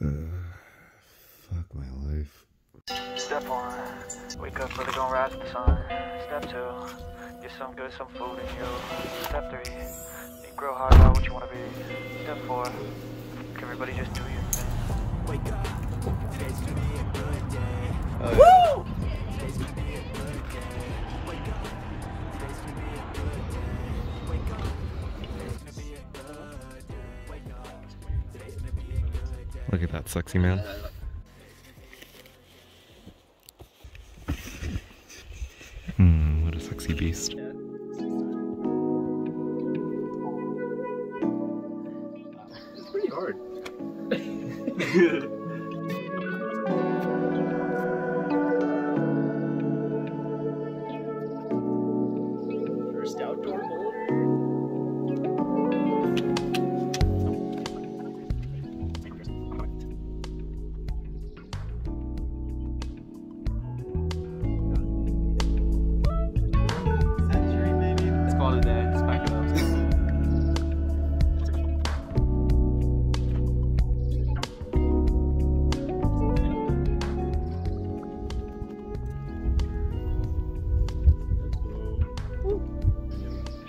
Fuck my life. Step one, wake up early, gonna rise with the sun. Step two, get some good, some food in you. Step three, think real hard about what you wanna be. Step four, everybody just do your thing. Wake up, today's gonna be a good day. Woo! Today's gonna be a good day. Wake up, today's gonna be a good day. Wake up, today's gonna be a good day. Wake up, today's gonna be a good day. Look at that sexy man. What a sexy beast. It's pretty hard. First outdoor boulder.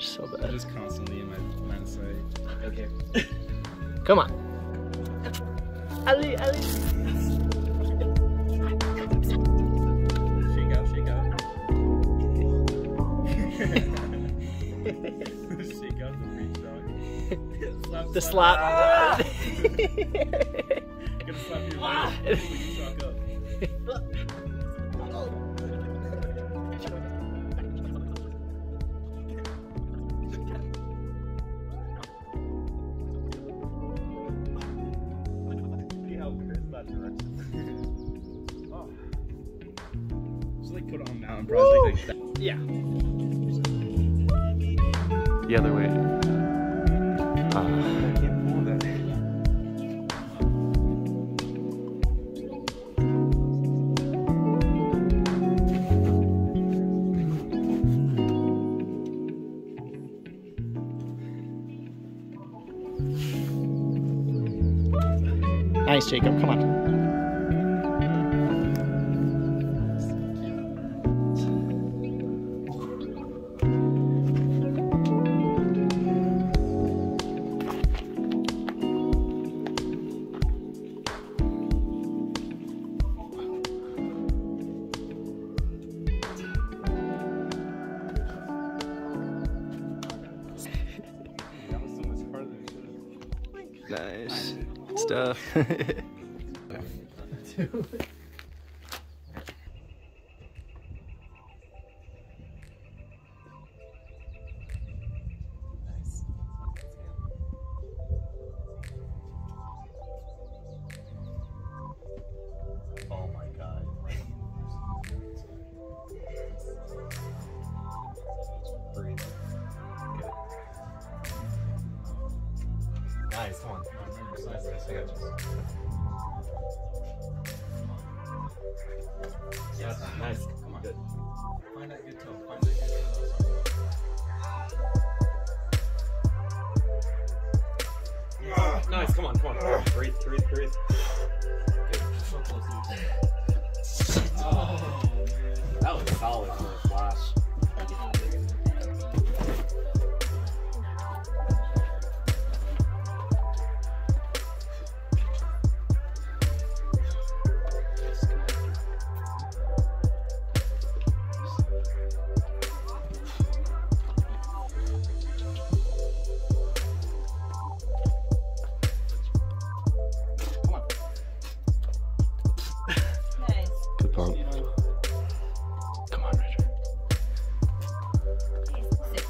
So bad. I'm just constantly in my mind's like, okay. Come on. Ali. Shake out. Shake out the freak dog. slap. Ah! You're gonna slap your body when you fuck up. Oh. Just like put on mountain probably like that. Yeah. The other way. I can't pull that. Nice, Jacob, come on. Nice stuff. Oh my god. Breathe. Nice, come on. Yes, nice. Come on. Good. Find that good toe. Find that good toe. Yeah. Nice, come on, come on. Breathe. Good. So close to you. Oh, man. That was solid for a flash.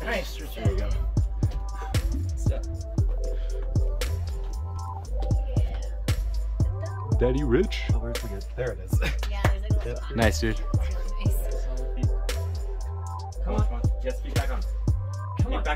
Nice, there you go. Step. Yeah. Daddy Rich. Oh, where's the good? There it is. Yeah, there's like a little spot. Nice, dude. Nice. Come on. Yes, feet back on. Come on. Yeah.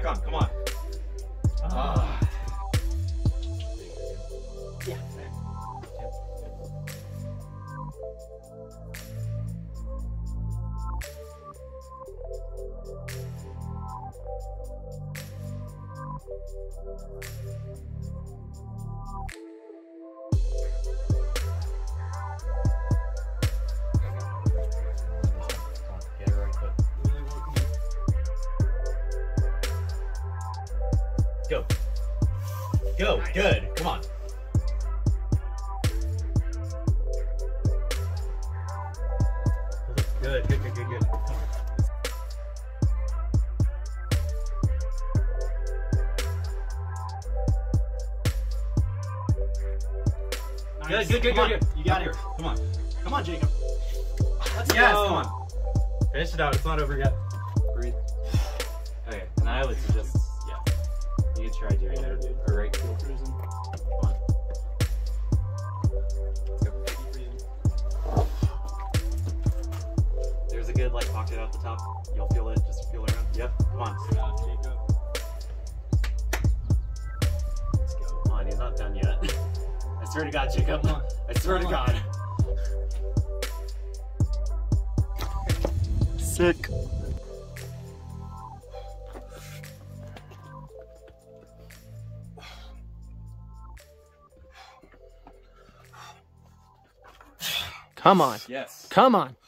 go, good, come on. Good, good, good, good, good. Nice. Good, good, good, good, good. You got it. Come on. Come on, Jacob. Let's go. Come on. Finish it out. It's not over yet. Breathe. Okay. And I would suggest, yeah. You can try doing that. Or right heel cruising. Come on. Let's go for piggy cruising. There's a good, like, pocket out the top. You'll feel it. Just feel it around. Yep. Come on. Jacob. Let's go. Come on. He's not done yet. I swear to God, Jacob. Come on. I swear to God. Sick. Come on. Yes. Come on.